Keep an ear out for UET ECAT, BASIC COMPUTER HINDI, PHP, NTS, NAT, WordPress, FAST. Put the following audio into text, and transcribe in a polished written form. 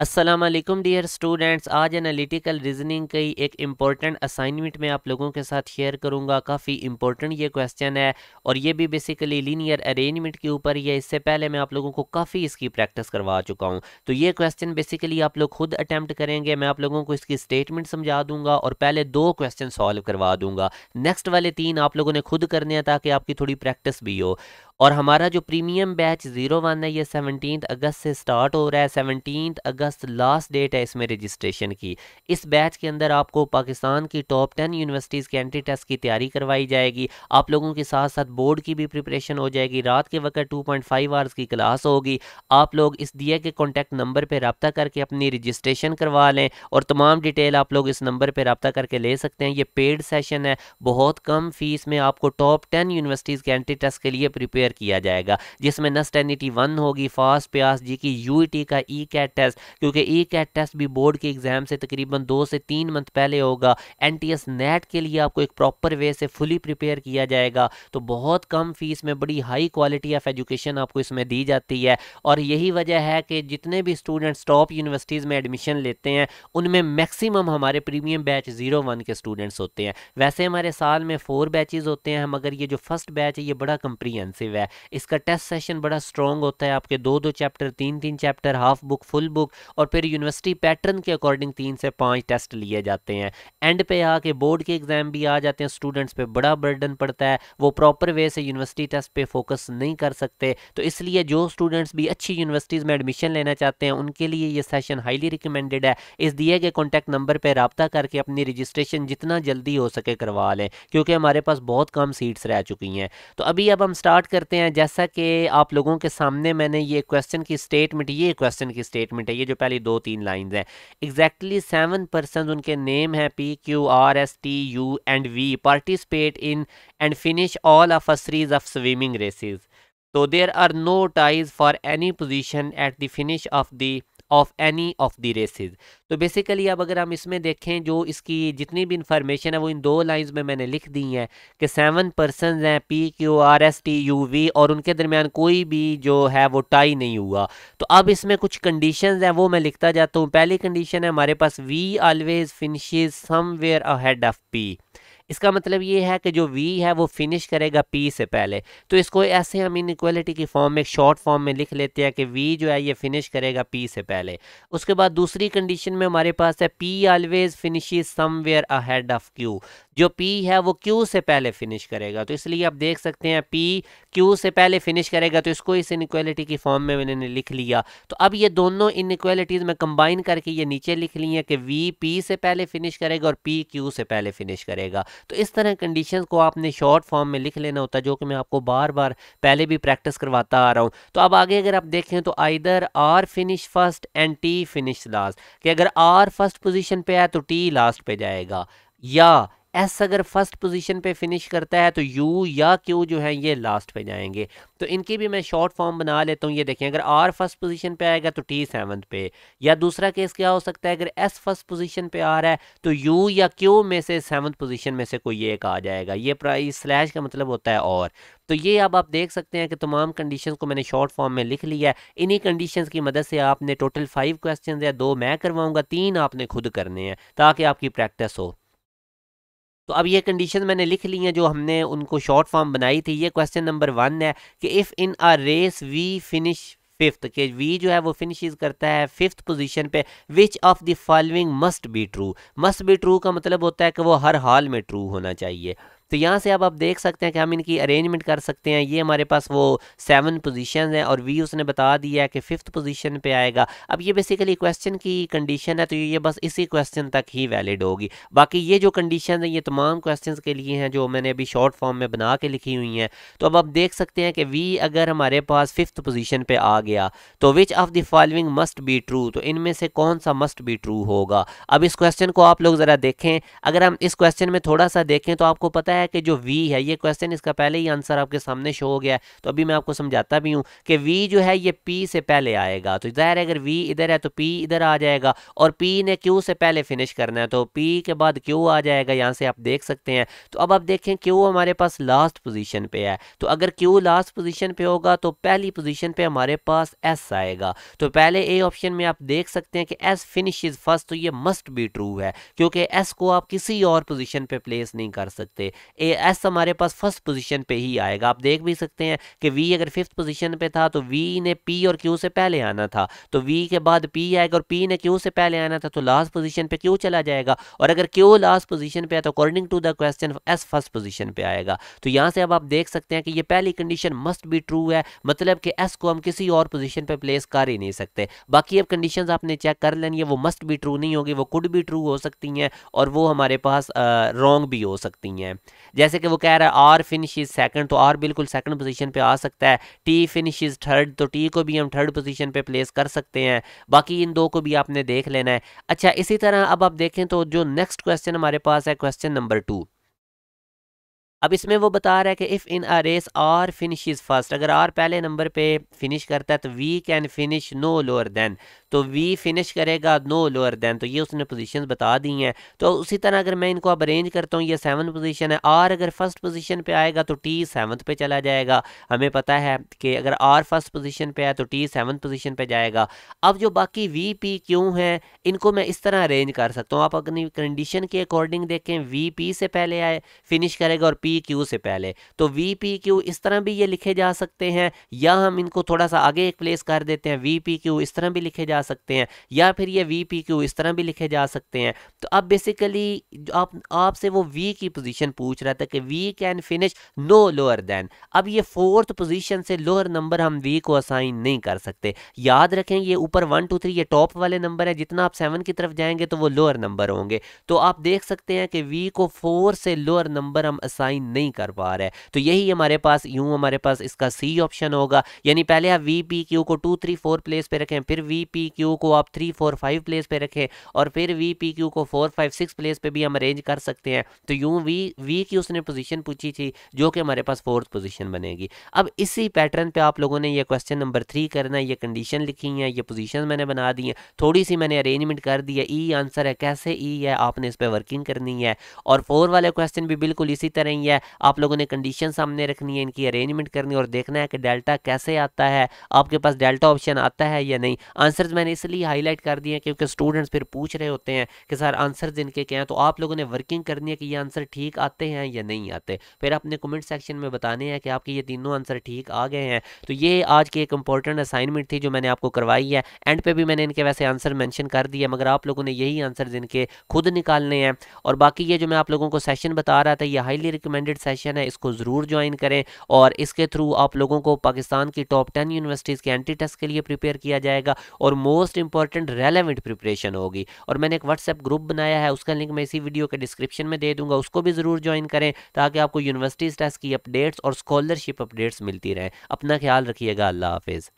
अस्सलाम वालेकुम dear students, आज एनालिटिकल रीजनिंग की एक इम्पॉर्टेंट असाइनमेंट में आप लोगों के साथ शेयर करूंगा। काफ़ी इम्पॉर्टेंट ये क्वेश्चन है और ये भी बेसिकली लीनियर अरेंजमेंट के ऊपर ही है। इससे पहले मैं आप लोगों को काफ़ी इसकी प्रैक्टिस करवा चुका हूं। तो ये क्वेश्चन बेसिकली आप लोग खुद अटैम्प्ट करेंगे। मैं आप लोगों को इसकी स्टेटमेंट समझा दूंगा और पहले दो क्वेश्चन सॉल्व करवा दूंगा। नेक्स्ट वाले तीन आप लोगों ने खुद करने हैं ताकि आपकी थोड़ी प्रैक्टिस भी हो। और हमारा जो प्रीमियम बैच 01 है ये 17 अगस्त से स्टार्ट हो रहा है। 17 अगस्त लास्ट डेट है इसमें रजिस्ट्रेशन की। इस बैच के अंदर आपको पाकिस्तान की टॉप 10 यूनिवर्सिटीज़ के एंट्री टेस्ट की तैयारी करवाई जाएगी। आप लोगों के साथ साथ बोर्ड की भी प्रिपरेशन हो जाएगी। रात के वक्त 2.5 आवर्स की क्लास होगी। आप लोग इस दिए के कॉन्टैक्ट नंबर पर रब्ता करके अपनी रजिस्ट्रेशन करवा लें और तमाम डिटेल आप लोग इस नंबर पर रब्ता करके ले सकते हैं। ये पेड सेशन है, बहुत कम फीस में आपको टॉप 10 यूनिवर्सिटीज़ के एंट्री टेस्ट के लिए प्रिपेयर किया जाएगा, जिसमें NAT NAT 1 होगी, फास्ट प्यास जी की UET का ECAT टेस्ट, क्योंकि ECAT टेस्ट भी बोर्ड के एग्जाम से तकरीबन 2 से 3 मंथ पहले होगा। NTS NAT के लिए आपको एक प्रॉपर वे से फुली प्रिपेयर किया जाएगा। तो बहुत कम फीस में बड़ी हाई क्वालिटी ऑफ एजुकेशन आपको इसमें दी जाती है। और यही वजह है कि जितने भी स्टूडेंट्स टॉप यूनिवर्सिटीज़ में एडमिशन लेते हैं उनमें मैक्सिमम हमारे प्रीमियम बैच 01 के स्टूडेंट्स होते हैं। वैसे हमारे साल में 4 बैचेज होते हैं, मगर ये जो फर्स्ट बैच है ये बड़ा कम्प्रीहेंसिव है। इसका टेस्ट सेशन बड़ा स्ट्रॉन्ग होता है। आपके 2-2 chapter, 3-3 chapter, half book, full book और फिर यूनिवर्सिटी पैटर्न के अकॉर्डिंग 3 से 5 टेस्ट लिए जाते हैं। एंड पे आके बोर्ड के एग्जाम भी आ जाते हैं। स्टूडेंट्स पे बड़ा बर्डन पड़ता है, वो प्रॉपर वे से यूनिवर्सिटी टेस्ट पे फोकस नहीं कर सकते। तो इसलिए जो स्टूडेंट्स भी अच्छी यूनिवर्सिटीज़ में एडमिशन लेना चाहते हैं उनके लिए ये सेशन हाईली रिकमेंडेड है। इस दिए गए कॉन्टैक्ट नंबर पर रब्ता करके अपनी रजिस्ट्रेशन जितना जल्दी हो सके करवा लें, क्योंकि हमारे पास बहुत कम सीट्स रह चुकी हैं। तो अभी अब हम स्टार्ट करते हैं। जैसा कि आप लोगों के सामने मैंने ये क्वेश्चन की स्टेटमेंट, ये क्वेश्चन की स्टेटमेंट है, ये जो पहली 2-3 लाइंस हैं। एग्जैक्टली 7 पर्सन उनके नेम है, PQ R S T U and V, participate in and finish all of a series of swimming races. तो there are no ties for any position at the finish of the races. तो basically अब अगर हम इसमें देखें, जो इसकी जितनी भी इंफॉर्मेशन है वो इन 2 लाइंस में मैंने लिख दी है कि 7 पर्सन हैं PQ R S T U V और उनके दरमियान कोई भी जो है वो टाई नहीं हुआ। तो अब इसमें कुछ कंडीशंस हैं वो मैं लिखता जाता हूँ। पहली कंडीशन है हमारे पास V always finishes somewhere ahead of P। इसका मतलब ये है कि जो V है वो फिनिश करेगा P से पहले। तो इसको ऐसे हम इनइक्वालिटी की फॉर्म में, एक शॉर्ट फॉर्म में लिख लेते हैं कि V जो है ये फिनिश करेगा P से पहले। उसके बाद दूसरी कंडीशन में हमारे पास है P always finishes somewhere ahead of Q। जो P है वो Q से पहले फिनिश करेगा। तो इसलिए आप देख सकते हैं P Q से पहले फिनिश करेगा, तो इसको इस इनइक्वालिटी की फॉर्म में मैंने लिख लिया। तो अब ये दोनों इनइक्वालिटीज़ में कंबाइन करके ये नीचे लिख ली है कि V P से पहले फिनिश करेगा और P Q से पहले फिनिश करेगा। तो इस तरह कंडीशंस को आपने शॉर्ट फॉर्म में लिख लेना होता है, जो कि मैं आपको बार बार पहले भी प्रैक्टिस करवाता आ रहा हूँ। तो अब आगे अगर आप देखें तो either R finish first and T finish last, कि अगर R फर्स्ट पोजीशन पे है तो T लास्ट पे जाएगा, या S अगर फर्स्ट पोजीशन पे फिनिश करता है तो U या Q जो है ये लास्ट पे जाएंगे। तो इनकी भी मैं शॉर्ट फॉर्म बना लेता हूँ। ये देखें, अगर R फर्स्ट पोजीशन पे आएगा तो T 7 पे, या दूसरा केस क्या हो सकता है, अगर S फर्स्ट पोजीशन पे आ रहा है तो U या Q में से 7 पोजीशन में से कोई एक आ जाएगा। ये प्राइस स्लैश का मतलब होता है और। तो ये अब आप देख सकते हैं कि तमाम कंडीशंस को मैंने शॉर्ट फॉर्म में लिख लिया है। इन्हीं कंडीशंस की मदद से आपने टोटल 5 क्वेश्चन या 2 मैं करवाऊँगा, 3 आपने खुद करने हैं ताकि आपकी प्रैक्टिस हो। तो अब ये कंडीशन मैंने लिख ली हैं जो हमने उनको शॉर्ट फॉर्म बनाई थी। ये क्वेश्चन नंबर 1 है कि if in a race V finish 5th, के V जो है वो फिनिशेज करता है 5th पोजीशन पे, which of the following must be true. Must be true का मतलब होता है कि वो हर हाल में ट्रू होना चाहिए। तो यहाँ से अब आप देख सकते हैं कि हम इनकी अरेंजमेंट कर सकते हैं। ये हमारे पास वो 7 पोजीशन हैं और V उसने बता दिया है कि 5th पोजीशन पे आएगा। अब ये बेसिकली क्वेश्चन की कंडीशन है, तो ये बस इसी क्वेश्चन तक ही वैलिड होगी। बाकी ये जो कंडीशन है ये तमाम क्वेश्चंस के लिए हैं जो मैंने अभी शॉर्ट फॉर्म में बना के लिखी हुई हैं। तो अब आप देख सकते हैं कि V अगर हमारे पास 5th पोजीशन पर आ गया तो which of the following must be true, तो इनमें से कौन सा मस्ट बी ट्रू होगा। अब इस क्वेश्चन को आप लोग ज़रा देखें। अगर हम इस क्वेश्चन में थोड़ा सा देखें तो आपको पता है है कि जो वी है, ये क्वेश्चन इसका पहले ही आंसर आपके सामने शो हो गया है, तो अभी मैं आपको समझाता भी हूँ कि वी जो है ये पी से पहले आएगा, तो ज़ाहिर है अगर वी इधर है तो पी इधर आ जाएगा, और पी ने क्यू से पहले फिनिश करना है तो पी के बाद क्यू आ जाएगा, यहाँ से आप देख सकते हैं। तो अब आप देखें क्यू हमारे पास लास्ट पोजीशन पे है, तो अगर क्यू लास्ट पोजीशन पे होगा तो पहली पोजीशन पे हमारे पास एस आएगा। तो पहले ए ऑप्शन में आप देख सकते हैं कि एस फिनिशेज फर्स्ट, तो ये मस्ट बी ट्रू है क्योंकि एस को आप किसी और पोजीशन पे प्लेस नहीं कर सकते, एस हमारे पास फर्स्ट पोजीशन पे ही आएगा। आप देख भी सकते हैं कि वी अगर फिफ्थ पोजीशन पे था तो वी ने पी और क्यू से पहले आना था, तो वी के बाद पी आएगा, और पी ने क्यू से पहले आना था तो लास्ट पोजीशन पे क्यू चला जाएगा, और अगर क्यू लास्ट पोजीशन पे है तो according to the question S first position पे आएगा। तो यहाँ से अब आप देख सकते हैं कि ये पहली कंडीशन मस्ट बी ट्रू है, मतलब कि एस को हम किसी और पोजीशन पे प्लेस कर ही नहीं सकते। बाकी अब कंडीशंस आपने चेक कर लेनी है, वो मस्ट बी ट्रू नहीं होगी, वो कुड बी ट्रू हो सकती हैं, और वो हमारे पास रॉन्ग भी हो सकती हैं। जैसे कि वो कह रहा है आर फिनिशेज सेकंड, तो आर बिल्कुल सेकंड पोजीशन पे आ सकता है, टी फिनिशेज थर्ड, तो टी को भी हम थर्ड पोजीशन पे प्लेस कर सकते हैं। बाकी इन दो को भी आपने देख लेना है। अच्छा, इसी तरह अब आप देखें तो जो नेक्स्ट क्वेश्चन हमारे पास है क्वेश्चन नंबर 2। अब इसमें वो बता रहा है कि if in a race R finishes first, अगर आर पहले नंबर पे फिनिश करता है तो V can finish no lower than, तो वी फिनिश करेगा नो लोअर देन, तो ये उसने पोजीशंस बता दी हैं। तो उसी तरह अगर मैं इनको अब अरेंज करता हूँ, ये सेवन पोजीशन है, आर अगर फर्स्ट पोजीशन पे आएगा तो टी सेवन्थ पे चला जाएगा, हमें पता है कि अगर आर फर्स्ट पोजीशन पे आए तो टी सेवन्थ पोजीशन पे जाएगा। अब जो बाकी वी पी क्यू हैं इनको मैं इस तरह अरेंज कर सकता हूँ, आप अपनी कंडीशन के अकॉर्डिंग देखें, वी पी से पहले आए फिनिश करेगा और पी क्यू से पहले, तो वी पी क्यू इस तरह भी ये लिखे जा सकते हैं, या हम इनको थोड़ा सा आगे प्लेस कर देते हैं, वी पी क्यू इस तरह भी लिखे जा सकते हैं, या फिर ये वी पी क्यू इस तरह भी लिखे जा सकते हैं। तो अब बेसिकली आपसे वो वी की पोजीशन पूछ रहा था कि V can finish no lower than. अब ये फोर्थ पोजीशन से लोअर नंबर हम वी को असाइन नहीं कर सकते, याद रखें ये ऊपर 1 2 3 ये टॉप वाले नंबर है, जितना आप 7 की तरफ जाएंगे तो वो लोअर नंबर होंगे। तो आप देख सकते हैं कि वी को 4 से लोअर नंबर हम असाइन नहीं कर पा रहे, तो यही हमारे पास इसका सी ऑप्शन होगा। यानी पहले आप वी पी क्यू को 2 3 4 प्लेस पे रखें, फिर वी पी क्यू को आप 3 4 5 प्लेस पे रखें, और फिर वी पी क्यू को 4 5 6 प्लेस पे भी हम अरेंज कर सकते हैं। तो यूं वी की उसने पोजीशन पूछी थी जो कि हमारे पास फोर्थ पोजीशन बनेगी। अब इसी पैटर्न पे आप लोगों ने ये क्वेश्चन नंबर 3 करना है, ये कंडीशन लिखी है, ये पोजीशन मैंने बना दी है, थोड़ी सी मैंने अरेंजमेंट कर दी है, ई आंसर है, कैसे ई है आपने इस पर वर्किंग करनी है। और 4 वाले क्वेश्चन भी बिल्कुल इसी तरह ही है, आप लोगों ने कंडीशन सामने रखनी है, इनकी अरेंजमेंट करनी और देखना है कि डेल्टा कैसे आता है, आपके पास डेल्टा ऑप्शन आता है या नहीं। आंसर्स मैंने इसलिए हाईलाइट कर दिए हैं क्योंकि स्टूडेंट्स फिर पूछ रहे होते हैं कि सर आंसर्स इनके क्या हैं, तो आप लोगों ने वर्किंग करनी है कि ये आंसर ठीक आते हैं या नहीं आते, फिर आपने कमेंट सेक्शन में बताने हैं कि आपके ये तीनों आंसर ठीक आ गए हैं। तो ये आज की एक इंपॉर्टेंट असाइनमेंट थी जो मैंने आपको करवाई है। एंड पे भी मैंने इनके वैसे आंसर मैंशन कर दिया, मगर आप लोगों ने यही आंसर इनके खुद निकालने हैं। और बाकी ये जो मैं आप लोगों को सेशन बता रहा था, ये हाईली रिकमेंडेड सेशन है, इसको ज़रूर ज्वाइन करें, और इसके थ्रू आप लोगों को पाकिस्तान की टॉप 10 यूनिवर्सिटीज़ के NTS के लिए प्रिपेयर किया जाएगा और मोस्ट इंपॉर्टेंट रेलेवेंट प्रिपरेशन होगी। और मैंने एक व्हाट्सएप ग्रुप बनाया है, उसका लिंक मैं इसी वीडियो के डिस्क्रिप्शन में दे दूंगा, उसको भी ज़रूर ज्वाइन करें ताकि आपको यूनिवर्सिटीज़ टेस्ट की अपडेट्स और स्कॉलरशिप अपडेट्स मिलती रहें। अपना ख्याल रखिएगा, अल्लाह हाफिज़।